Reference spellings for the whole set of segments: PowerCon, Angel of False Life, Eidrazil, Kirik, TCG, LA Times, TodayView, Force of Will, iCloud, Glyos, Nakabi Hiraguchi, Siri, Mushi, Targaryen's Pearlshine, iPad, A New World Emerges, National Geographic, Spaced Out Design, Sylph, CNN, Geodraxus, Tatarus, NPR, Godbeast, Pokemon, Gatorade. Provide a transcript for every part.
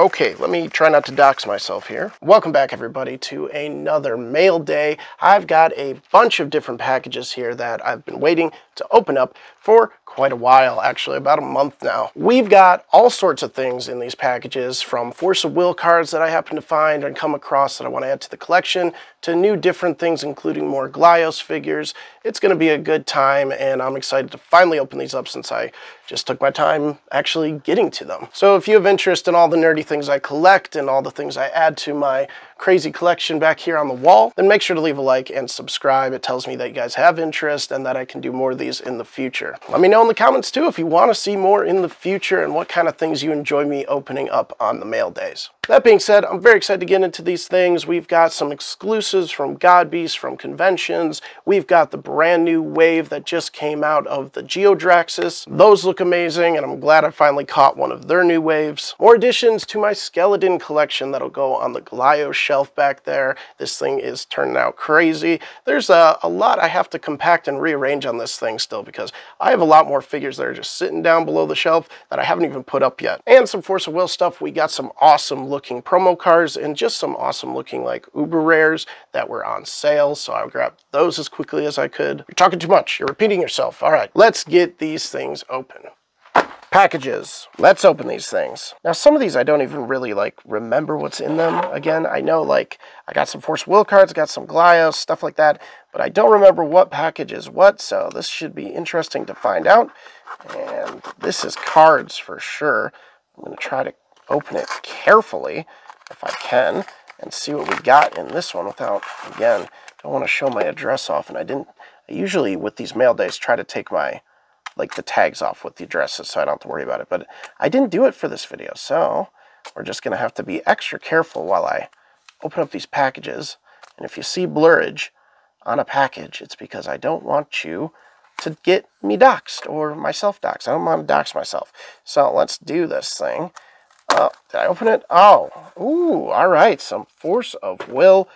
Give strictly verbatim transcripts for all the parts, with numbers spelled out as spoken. Okay, let me try not to dox myself here. Welcome back, everybody, to another mail day. I've got a bunch of different packages here that I've been waiting to open up for quite a while, actually, about a month now. We've got all sorts of things in these packages, from Force of Will cards that I happen to find and come across that I want to add to the collection, to new different things, including more Glyos figures. It's going to be a good time, and I'm excited to finally open these up since I just took my time actually getting to them. So if you have interest in all the nerdy things I collect and all the things I add to my crazy collection back here on the wall, then make sure to leave a like and subscribe. It tells me that you guys have interest and that I can do more of these in the future. Let me know in the comments too if you want to see more in the future and what kind of things you enjoy me opening up on the mail days. That being said, I'm very excited to get into these things. We've got some exclusives from Godbeast, from conventions. We've got the brand new wave that just came out of the Geodraxus. Those look amazing, and I'm glad I finally caught one of their new waves. More additions to my skeleton collection that'll go on the Glyos shelf back there. This thing is turning out crazy. There's a, a lot I have to compact and rearrange on this thing still, because I have a lot more figures that are just sitting down below the shelf that I haven't even put up yet. And some Force of Will stuff. We got some awesome looking looking promo cards and just some awesome looking like uber rares that were on sale, so I grabbed those as quickly as I could. You're talking too much, you're repeating yourself. All right, let's get these things open. Packages, let's open these things. Now, some of these I don't even really like remember what's in them. Again, I know like I got some Force of Will cards, I got some Glyos, stuff like that, but I don't remember what package is what, so this should be interesting to find out. And this is cards for sure. I'm gonna try to open it carefully if I can and see what we got in this one without, again, don't want to show my address off. And I didn't, I usually with these mail days try to take my, like the tags off with the addresses so I don't have to worry about it, but I didn't do it for this video. So we're just going to have to be extra careful while I open up these packages. And if you see blurrage on a package, it's because I don't want you to get me doxed or myself doxed. I don't want to dox myself. So let's do this thing. Oh, did I open it? Oh, ooh, all right. Some Force of Will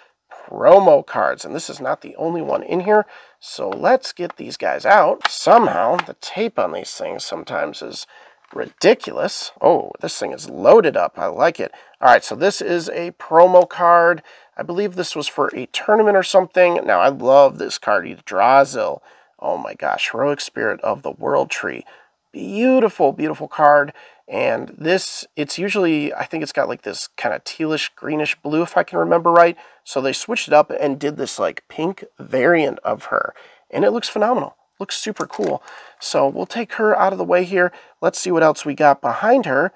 promo cards. And this is not the only one in here. So let's get these guys out. Somehow, the tape on these things sometimes is ridiculous. Oh, this thing is loaded up. I like it. All right, so this is a promo card. I believe this was for a tournament or something. Now, I love this card, Eidrazil. Oh my gosh, Heroic Spirit of the World Tree. Beautiful, beautiful card. And this, it's usually, I think it's got like this kind of tealish, greenish blue, if I can remember right. So they switched it up and did this like pink variant of her. And it looks phenomenal. Looks super cool. So we'll take her out of the way here. Let's see what else we got behind her.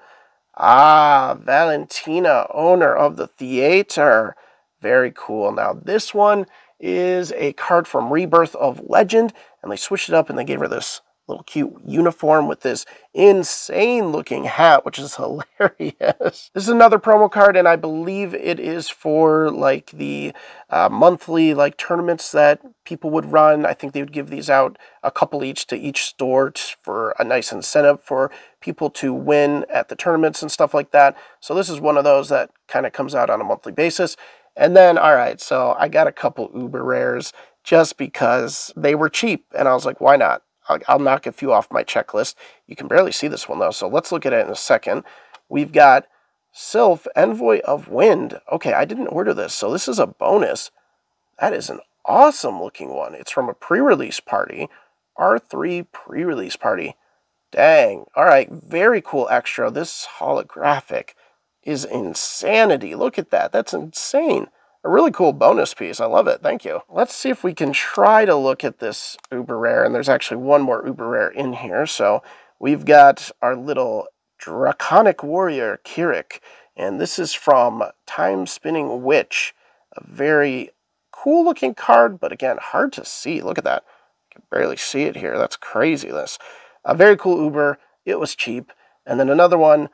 Ah, Valentina, owner of the theater. Very cool. Now this one is a card from Rebirth of Legend. And they switched it up and they gave her this little cute uniform with this insane looking hat, which is hilarious. This is another promo card, and I believe it is for like the uh, monthly like tournaments that people would run. I think they would give these out a couple each to each store for a nice incentive for people to win at the tournaments and stuff like that. So this is one of those that kind of comes out on a monthly basis. And then, all right, so I got a couple uber rares just because they were cheap, and I was like, why not? I'll knock a few off my checklist. You can barely see this one though, so let's look at it in a second. We've got Sylph, Envoy of Wind. Okay, I didn't order this, so this is a bonus. That is an awesome looking one. It's from a pre-release party, R three pre-release party. Dang, all right, very cool extra. This holographic is insanity. Look at that, that's insane. A really cool bonus piece. I love it. Thank you. Let's see if we can try to look at this uber rare. And there's actually one more uber rare in here. So we've got our little draconic warrior, Kirik. And this is from Time Spinning Witch. A very cool looking card, but again, hard to see. Look at that. I can barely see it here. That's craziness. A very cool uber. It was cheap. And then another one.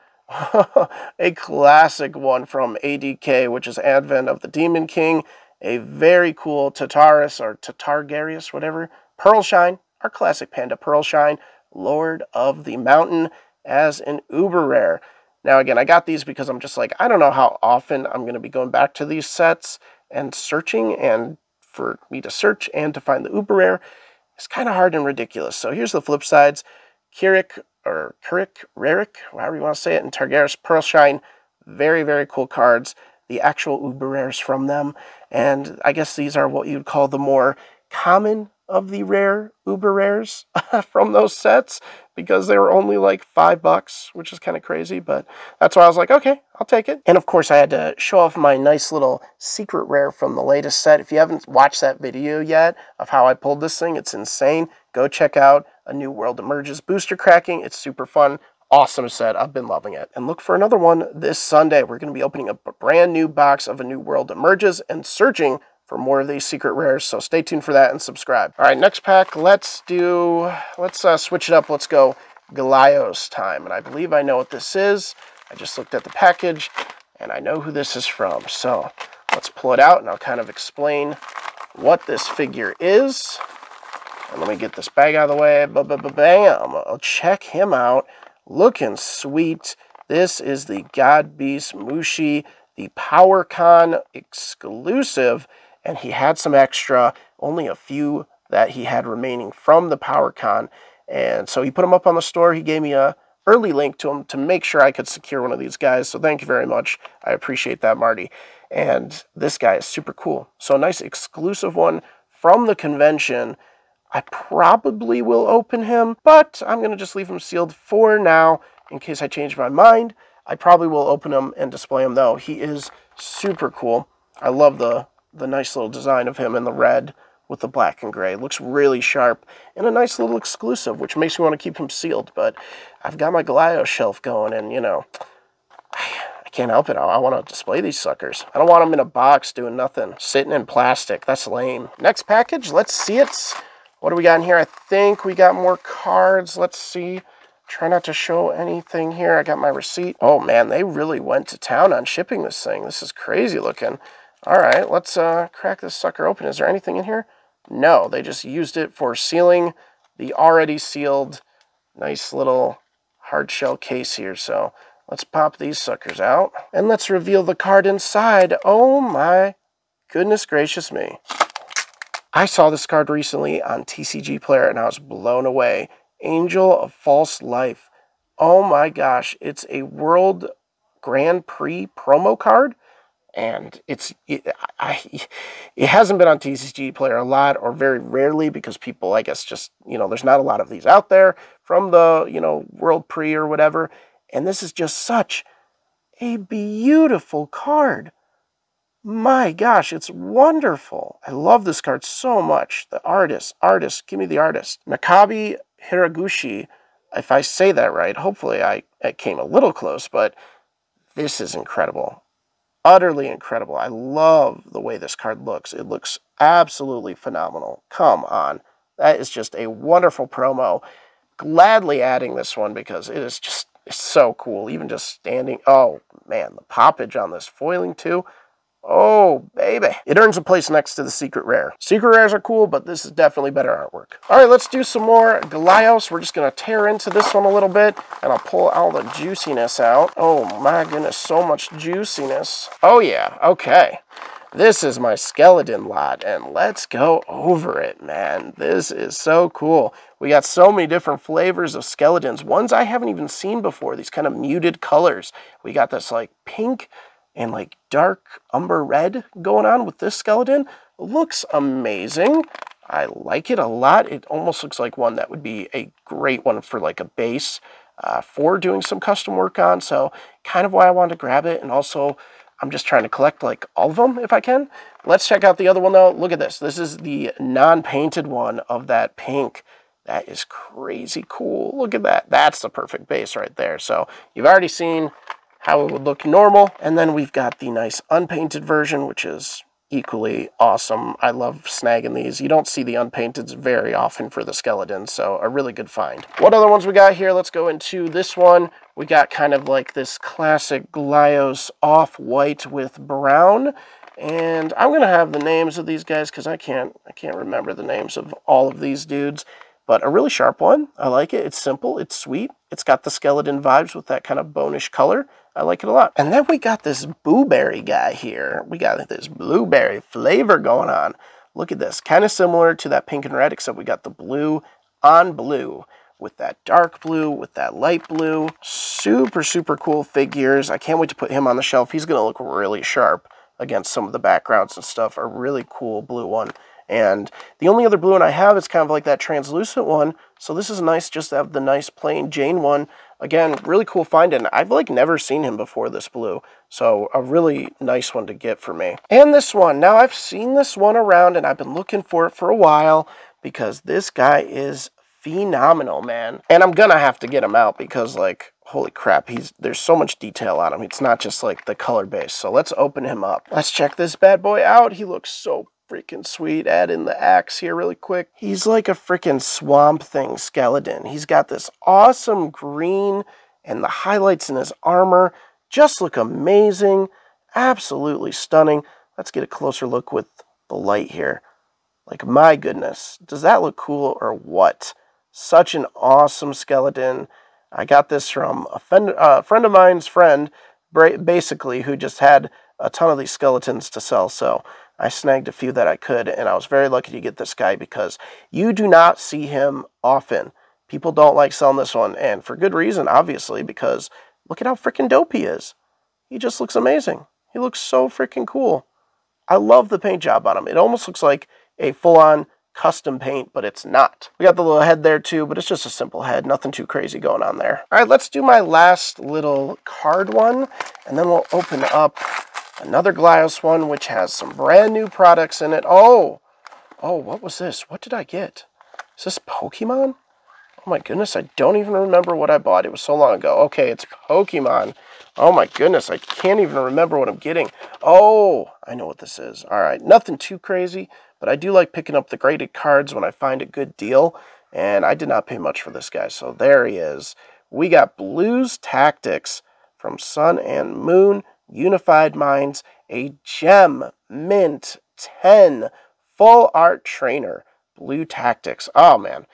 A classic one from A D K, which is Advent of the Demon King. A very cool Tatarus or Targaryen's, whatever. Pearlshine, our classic panda Pearlshine, Lord of the Mountain, as an uber rare. Now, again, I got these because I'm just like, I don't know how often I'm going to be going back to these sets and searching, and for me to search and to find the uber rare is kind of hard and ridiculous. So here's the flip sides. Kirik, or Kirik, Rerik, however you want to say it, and Targaryen's Pearlshine, Very, very cool cards. The actual uber rares from them. And I guess these are what you'd call the more common of the rare uber rares from those sets, because they were only like five bucks, which is kind of crazy, but that's why I was like, okay, I'll take it. And of course I had to show off my nice little secret rare from the latest set. If you haven't watched that video yet of how I pulled this thing, it's insane. Go check out A New World Emerges booster cracking. It's super fun. Awesome set. I've been loving it. And look for another one this Sunday. We're going to be opening up a brand new box of A New World Emerges and searching for more of these secret rares, so stay tuned for that and subscribe. All right, next pack, let's do, let's uh, switch it up. Let's go Glyos time, and I believe I know what this is. I just looked at the package, and I know who this is from, so let's pull it out, and I'll kind of explain what this figure is. And let me get this bag out of the way. Ba-ba-ba-bam! I'll check him out. Looking sweet. This is the Godbeast Mushi, the PowerCon exclusive. And he had some extra, only a few that he had remaining from the PowerCon. And so he put them up on the store. He gave me a early link to him to make sure I could secure one of these guys. So thank you very much. I appreciate that, Marty. And this guy is super cool. So a nice exclusive one from the convention. I probably will open him, but I'm going to just leave him sealed for now in case I change my mind. I probably will open him and display him, though. He is super cool. I love the... the nice little design of him in the red with the black and gray. It looks really sharp and a nice little exclusive, which makes me want to keep him sealed. But I've got my Glyos shelf going, and you know, I can't help it. I want to display these suckers. I don't want them in a box doing nothing, sitting in plastic. That's lame. Next package, let's see it. What do we got in here? I think we got more cards. Let's see. Try not to show anything here. I got my receipt. Oh man, they really went to town on shipping this thing. This is crazy looking. All right, let's uh, crack this sucker open. Is there anything in here? No, they just used it for sealing the already sealed nice little hard shell case here. So let's pop these suckers out and let's reveal the card inside. Oh my goodness gracious me. I saw this card recently on T C G Player and I was blown away. Angel of False Life. Oh my gosh, it's a World Grand Prix promo card. And it's it, I, it hasn't been on T C G Player a lot or very rarely because people, I guess, just, you know, there's not a lot of these out there from the, you know, World Prix or whatever. And this is just such a beautiful card. My gosh, it's wonderful. I love this card so much. The artist, artist, give me the artist. Nakabi Hiraguchi, if I say that right, hopefully I, I came a little close, but this is incredible. Utterly incredible. I love the way this card looks. It looks absolutely phenomenal. Come on. That is just a wonderful promo. Gladly adding this one because it is just it's so cool. Even just standing. Oh, man. The poppage on this foiling, too. Oh, baby. It earns a place next to the secret rare. Secret rares are cool, but this is definitely better artwork. All right, let's do some more Glyos. We're just going to tear into this one a little bit, and I'll pull all the juiciness out. Oh, my goodness, so much juiciness. Oh, yeah, okay. This is my skeleton lot, and let's go over it, man. This is so cool. We got so many different flavors of skeletons, ones I haven't even seen before, these kind of muted colors. We got this, like, pink and like dark umber red going on with this skeleton. Looks amazing. I like it a lot. It almost looks like one that would be a great one for like a base uh, for doing some custom work on. So kind of why I wanted to grab it. And also I'm just trying to collect like all of them if I can. Let's check out the other one though. Look at this. This is the non-painted one of that pink. That is crazy cool. Look at that. That's the perfect base right there. So you've already seen how it would look normal. And then we've got the nice unpainted version, which is equally awesome. I love snagging these. You don't see the unpainteds very often for the skeletons, so a really good find. What other ones we got here? Let's go into this one. We got kind of like this classic Glyos off-white with brown. And I'm gonna have the names of these guys because I can't I can't remember the names of all of these dudes. But a really sharp one. I like it. It's simple. It's sweet. It's got the skeleton vibes with that kind of bonish color. I like it a lot. And then we got this blueberry guy here. We got this blueberry flavor going on. Look at this. Kind of similar to that pink and red, except we got the blue on blue, with that dark blue, with that light blue. Super, super cool figures. I can't wait to put him on the shelf. He's going to look really sharp against some of the backgrounds and stuff. A really cool blue one. And the only other blue one I have is kind of like that translucent one. So this is nice just to have the nice plain Jane one. Again, really cool find, and I've like never seen him before, this blue. So a really nice one to get for me. And this one. Now I've seen this one around and I've been looking for it for a while because this guy is phenomenal, man. And I'm gonna have to get him out because like, holy crap, he's there's so much detail on him. It's not just like the color base. So let's open him up. Let's check this bad boy out. He looks so freaking sweet. Add in the axe here really quick. He's like a freaking Swamp Thing skeleton. He's got this awesome green and the highlights in his armor just look amazing. Absolutely stunning. Let's get a closer look with the light here. Like, my goodness, does that look cool or what? Such an awesome skeleton. I got this from a friend, uh, friend of mine's friend, basically, who just had a ton of these skeletons to sell, so I snagged a few that I could, and I was very lucky to get this guy because you do not see him often. People don't like selling this one, and for good reason, obviously, because look at how freaking dope he is. He just looks amazing. He looks so freaking cool. I love the paint job on him. It almost looks like a full-on custom paint, but it's not. We got the little head there too, but it's just a simple head. Nothing too crazy going on there. All right, let's do my last little card one, and then we'll open up another Glyos one, which has some brand new products in it. Oh, oh, what was this? What did I get? Is this Pokemon? Oh my goodness, I don't even remember what I bought. It was so long ago. Okay, it's Pokemon. Oh my goodness, I can't even remember what I'm getting. Oh, I know what this is. All right, nothing too crazy, but I do like picking up the graded cards when I find a good deal, and I did not pay much for this guy, so there he is. We got Blue's Tactics from Sun and Moon, Unified Minds, a gem, mint, ten, full art trainer, Blue Tactics. Oh, man.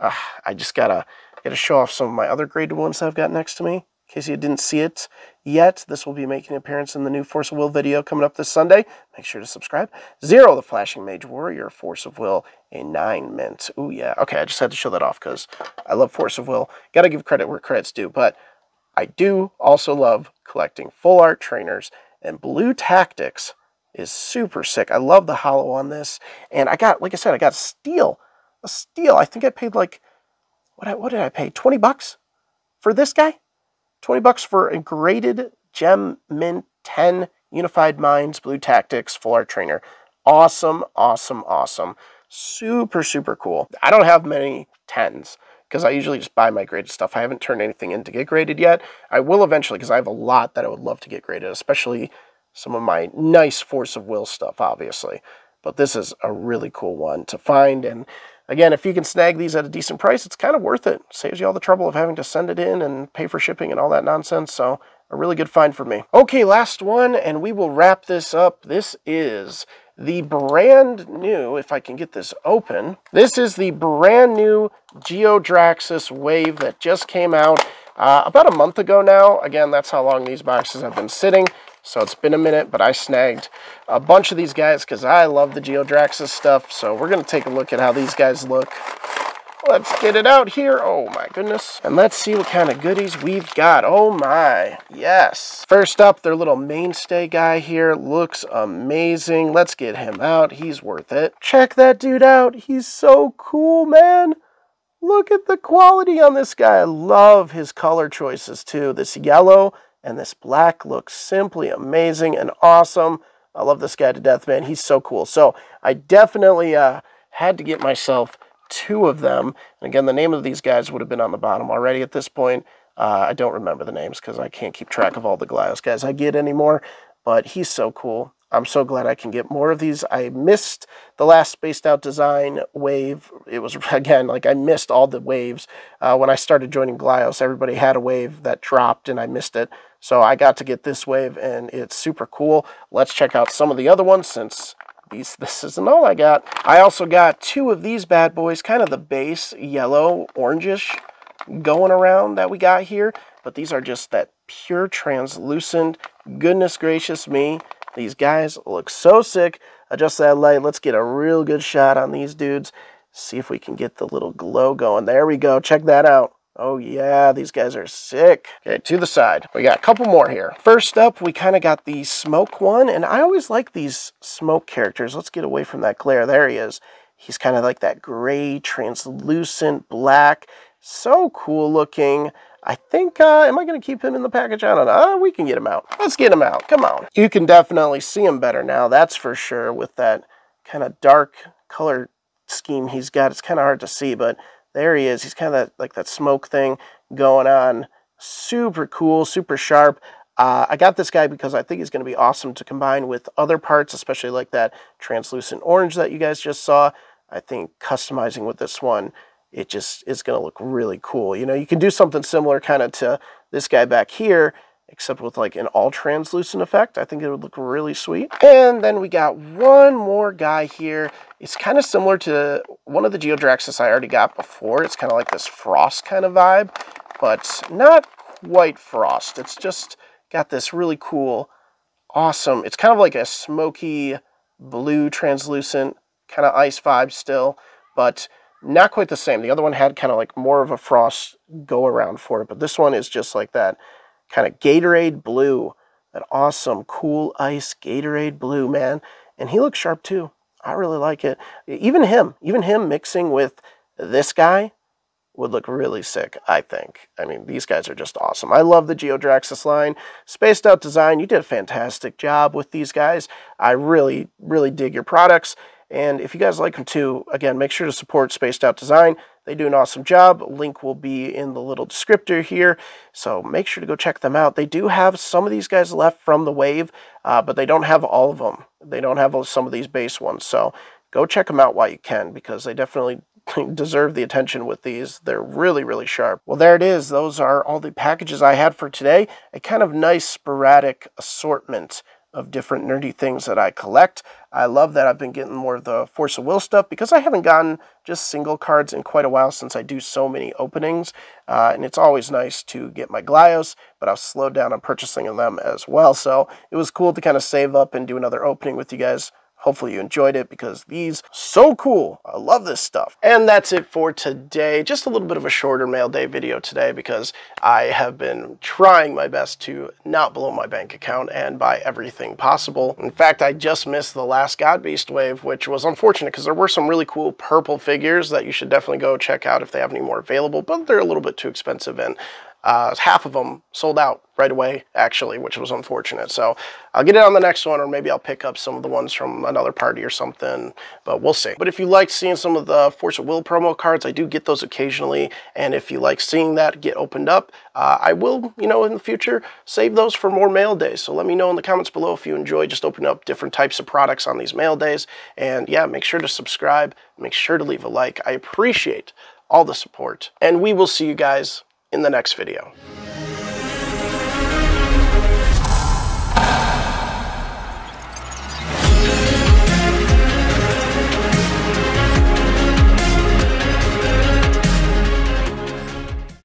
Uh, I just gotta, gotta show off some of my other graded ones that I've got next to me. In case you didn't see it yet, this will be making an appearance in the new Force of Will video coming up this Sunday. Make sure to subscribe. Zero, the Flashing Mage Warrior, Force of Will, a nine mint. Ooh, yeah. Okay, I just had to show that off because I love Force of Will. Gotta give credit where credit's due, but I do also love collecting full art trainers, and Blue Tactics is super sick. I love the hollow on this, and I got, like I said, I got a steal, a steal. I think I paid like, what, I, what did I pay? twenty bucks for this guy? twenty bucks for a graded gem mint ten Unified Minds Blue Tactics full art trainer. Awesome, awesome, awesome. Super, super cool. I don't have many tens, because I usually just buy my graded stuff. I haven't turned anything in to get graded yet. I will eventually, because I have a lot that I would love to get graded, especially some of my nice Force of Will stuff, obviously. But this is a really cool one to find. And again, if you can snag these at a decent price, it's kind of worth it. Saves you all the trouble of having to send it in and pay for shipping and all that nonsense. So a really good find for me. Okay, last one, and we will wrap this up. This is the brand new, if I can get this open, this is the brand new Geodraxus wave that just came out uh, about a month ago now. Again, that's how long these boxes have been sitting, so it's been a minute, but I snagged a bunch of these guys because I love the Geodraxus stuff, so we're going to take a look at how these guys look. Let's get it out here. Oh my goodness. And let's see what kind of goodies we've got. Oh my. Yes. First up, their little mainstay guy here looks amazing. Let's get him out. He's worth it. Check that dude out. He's so cool, man. Look at the quality on this guy. I love his color choices too. This yellow and this black looks simply amazing and awesome. I love this guy to death, man. He's so cool. So I definitely uh, had to get myself two of them, and again, the name of these guys would have been on the bottom already at this point. Uh, I don't remember the names because I can't keep track of all the Glyos guys I get anymore, but he's so cool. I'm so glad I can get more of these. I missed the last Spaced Out Design wave. It was, again, like I missed all the waves. Uh, when I started joining Glyos, everybody had a wave that dropped, and I missed it. So I got to get this wave, and it's super cool. Let's check out some of the other ones since These, this isn't all I got. I also got two of these bad boys, kind of the base yellow, orangish going around that we got here. But these are just that pure translucent, goodness gracious me. These guys look so sick. Adjust that light. Let's get a real good shot on these dudes. See if we can get the little glow going. There we go. Check that out. Oh yeah, these guys are sick. Okay, to the side. We got a couple more here. First up, we kind of got the smoke one, and I always like these smoke characters. Let's get away from that glare. There he is. He's kind of like that gray, translucent black. So cool looking. I think, uh, am I going to keep him in the package? I don't know. Uh, we can get him out. Let's get him out. Come on. You can definitely see him better now, that's for sure, with that kind of dark color scheme he's got. It's kind of hard to see, but there he is. He's kind of like that smoke thing going on. Super cool, super sharp. Uh, I got this guy because I think he's going to be awesome to combine with other parts, especially like that translucent orange that you guys just saw. I think customizing with this one, it just is going to look really cool. You know, you can do something similar kind of to this guy back here, except with like an all translucent effect. I think it would look really sweet. And then we got one more guy here. It's kind of similar to one of the Geodraxus I already got before. It's kind of like this frost kind of vibe, but not quite frost. It's just got this really cool, awesome, it's kind of like a smoky blue translucent kind of ice vibe still, but not quite the same. The other one had kind of like more of a frost go around for it, but this one is just like that kind of Gatorade blue, that awesome cool ice Gatorade blue, man. And he looks sharp too. I really like it. Even him, even him mixing with this guy would look really sick, I think. I mean, these guys are just awesome. I love the Geodraxus line. Spaced Out Design, you did a fantastic job with these guys. I really, really dig your products. And if you guys like them too, again, make sure to support Spaced Out Design. They do an awesome job. Link will be in the little descriptor here. So make sure to go check them out. They do have some of these guys left from the wave, uh, but they don't have all of them. They don't have some of these base ones. So go check them out while you can, because they definitely deserve the attention with these. They're really, really sharp. Well, there it is. Those are all the packages I had for today. A kind of nice sporadic assortment of different nerdy things that I collect. I love that I've been getting more of the Force of Will stuff, because I haven't gotten just single cards in quite a while since I do so many openings, uh, and it's always nice to get my Glyos, but I've slowed down on purchasing them as well, so it was cool to kind of save up and do another opening with you guys. Hopefully you enjoyed it, because these are so cool. I love this stuff. And that's it for today. Just a little bit of a shorter mail day video today, because I have been trying my best to not blow my bank account and buy everything possible. In fact, I just missed the last Godbeast wave, which was unfortunate, because there were some really cool purple figures that you should definitely go check out if they have any more available, but they're a little bit too expensive, and Uh, half of them sold out right away, actually, which was unfortunate. So I'll get it on the next one, or maybe I'll pick up some of the ones from another party or something, but we'll see. But if you like seeing some of the Force of Will promo cards, I do get those occasionally, and if you like seeing that get opened up, uh, I will, you know, in the future, save those for more mail days. So let me know in the comments below if you enjoy just opening up different types of products on these mail days. And yeah, make sure to subscribe, make sure to leave a like. I appreciate all the support, and we will see you guys in the next video.